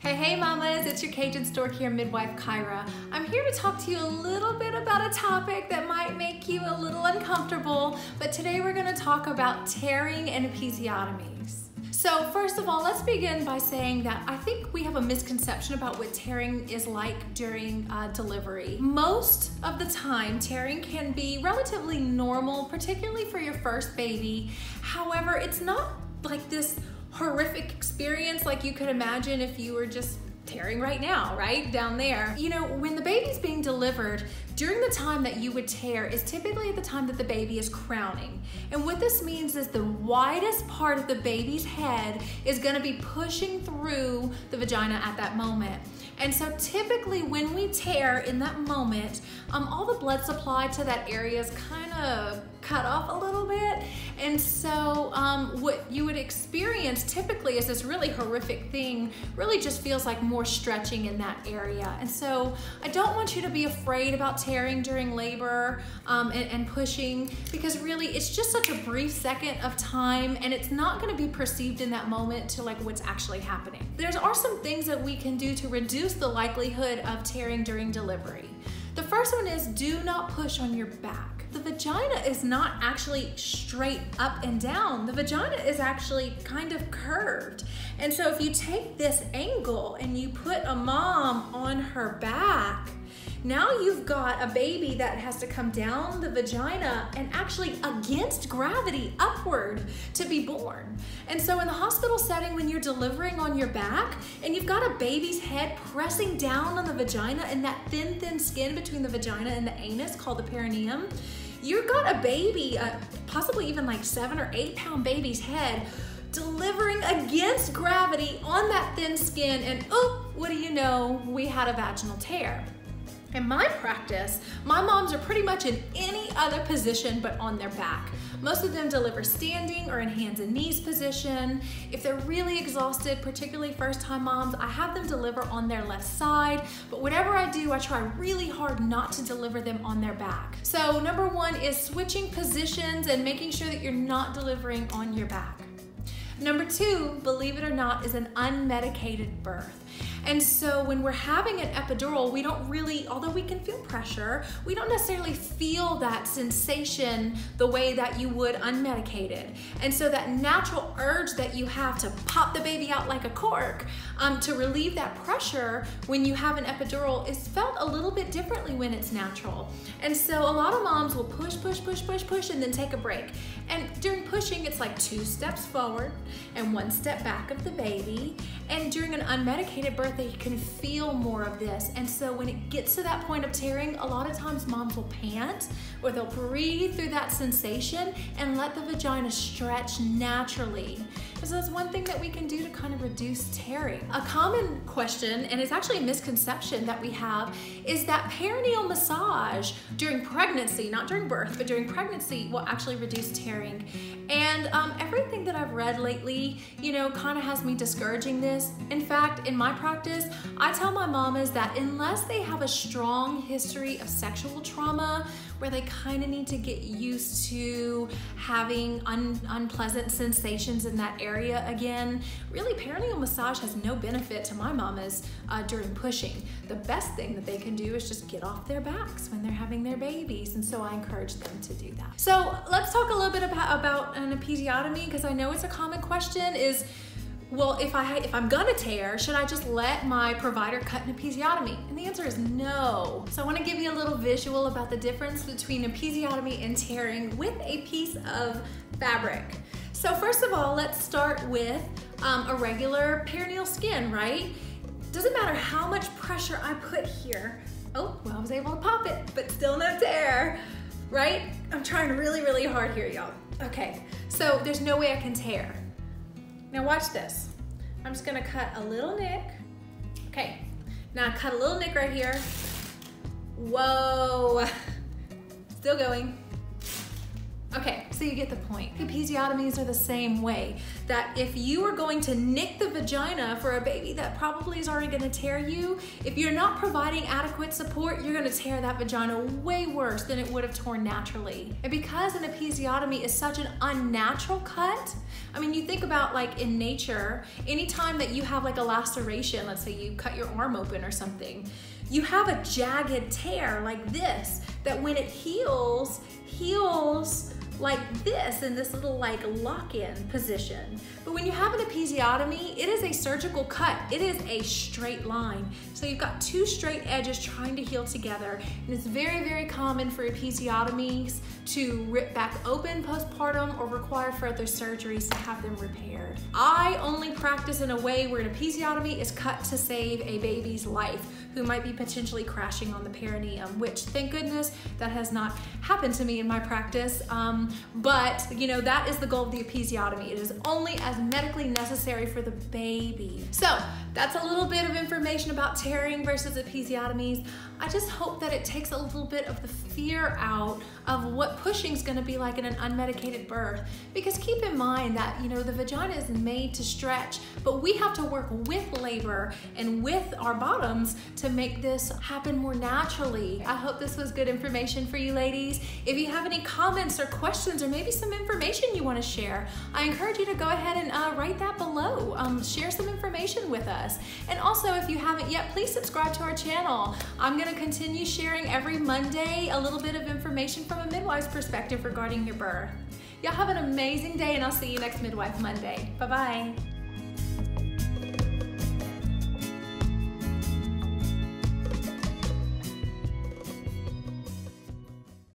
Hey mamas, it's your Cajun Stork here, Midwife Kyra. I'm here to talk to you a little bit about a topic that might make you a little uncomfortable, but today we're gonna talk about tearing and episiotomies. So first of all, let's begin by saying that I think we have a misconception about what tearing is like during delivery. Most of the time, tearing can be relatively normal, particularly for your first baby. However, it's not like this horrific experience like you could imagine if you were just tearing right now, right down there. You know, when the baby's being delivered, during the time that you would tear is typically the time that the baby is crowning. And what this means is the widest part of the baby's head is gonna be pushing through the vagina at that moment. And so typically when we tear in that moment, all the blood supply to that area is kind of cut off a little bit. And so what you would experience typically is this really horrific thing, really just feels like more stretching in that area. And so I don't want you to be afraid about tearing during labor and pushing, because really it's just such a brief second of time and it's not gonna be perceived in that moment to like what's actually happening. There are some things that we can do to reduce the likelihood of tearing during delivery. The first one is do not push on your back. The vagina is not actually straight up and down. The vagina is actually kind of curved. And so if you take this angle and you put a mom on her back, now you've got a baby that has to come down the vagina and actually against gravity upward to be born. And so in the hospital setting, when you're delivering on your back and you've got a baby's head pressing down on the vagina and that thin skin between the vagina and the anus called the perineum, you've got a baby, possibly even like 7 or 8 pound baby's head delivering against gravity on that thin skin, and oh, what do you know, we had a vaginal tear. In my practice, my moms are pretty much in any other position but on their back. Most of them deliver standing or in hands and knees position. If they're really exhausted, particularly first-time moms, I have them deliver on their left side, but whatever I do, I try really hard not to deliver them on their back. So number one is switching positions and making sure that you're not delivering on your back. Number two, believe it or not, is an unmedicated birth. And so when we're having an epidural, we don't really, although we can feel pressure, we don't necessarily feel that sensation the way that you would unmedicated. And so that natural urge that you have to pop the baby out like a cork to relieve that pressure when you have an epidural is felt a little bit differently when it's natural. And so a lot of moms will push and then take a break. And during pushing, it's like 2 steps forward and 1 step back of the baby. And during an unmedicated birth, they can feel more of this. And so when it gets to that point of tearing, a lot of times moms will pant or they'll breathe through that sensation and let the vagina stretch naturally. And so that's one thing that we can do to kind of reduce tearing. A common question, and it's actually a misconception that we have, is that perineal massage during pregnancy, not during birth, but during pregnancy, will actually reduce tearing. And everything that I've read lately, you know, kind of has me discouraging this. In fact, in my practice, I tell my mamas that unless they have a strong history of sexual trauma, where they kind of need to get used to having unpleasant sensations in that area again, really perineal massage has no benefit to my mamas during pushing. The best thing that they can do is just get off their backs when they're having their babies, and so I encourage them to do that. So let's talk a little bit about an episiotomy, because I know it's a common question is, well, if I'm gonna tear, should I just let my provider cut an episiotomy? And the answer is no. So I wanna give you a little visual about the difference between episiotomy and tearing with a piece of fabric. So first of all, let's start with a regular perineal skin, right? Doesn't matter how much pressure I put here. Oh, well, I was able to pop it, but still no tear, right? I'm trying really hard here, y'all. Okay, so there's no way I can tear. Now watch this. I'm just gonna cut a little nick. Okay, now I cut a little nick right here. Whoa, still going. Okay, So you get the point. Episiotomies are the same way, that if you are going to nick the vagina for a baby that probably is already gonna tear you, if you're not providing adequate support, you're gonna tear that vagina way worse than it would have torn naturally. And because an episiotomy is such an unnatural cut, I mean, you think about like in nature, anytime that you have like a laceration, let's say you cut your arm open or something, you have a jagged tear like this, that when it heals like this in this little like lock-in position. But when you have an episiotomy, it is a surgical cut. It is a straight line. So you've got two straight edges trying to heal together. And it's very, very common for episiotomies to rip back open postpartum or require further surgeries to have them repaired. I only practice in a way where an episiotomy is cut to save a baby's life who might be potentially crashing on the perineum, which thank goodness that has not happened to me in my practice. But you know, that is the goal of the episiotomy. It is only as medically necessary for the baby. So that's a little bit of information about tearing versus episiotomies. I just hope that it takes a little bit of the fear out of what pushing is going to be like in an unmedicated birth, because keep in mind that, you know, the vagina is made to stretch, but we have to work with labor and with our bottoms to make this happen more naturally. I hope this was good information for you ladies. If you have any comments or questions or maybe some information you want to share, I encourage you to go ahead and write that below. Share some information with us. And also, if you haven't yet, please subscribe to our channel. I'm going to continue sharing every Monday a little bit of information from a midwife's perspective regarding your birth. Y'all have an amazing day, and I'll see you next Midwife Monday. Bye-bye.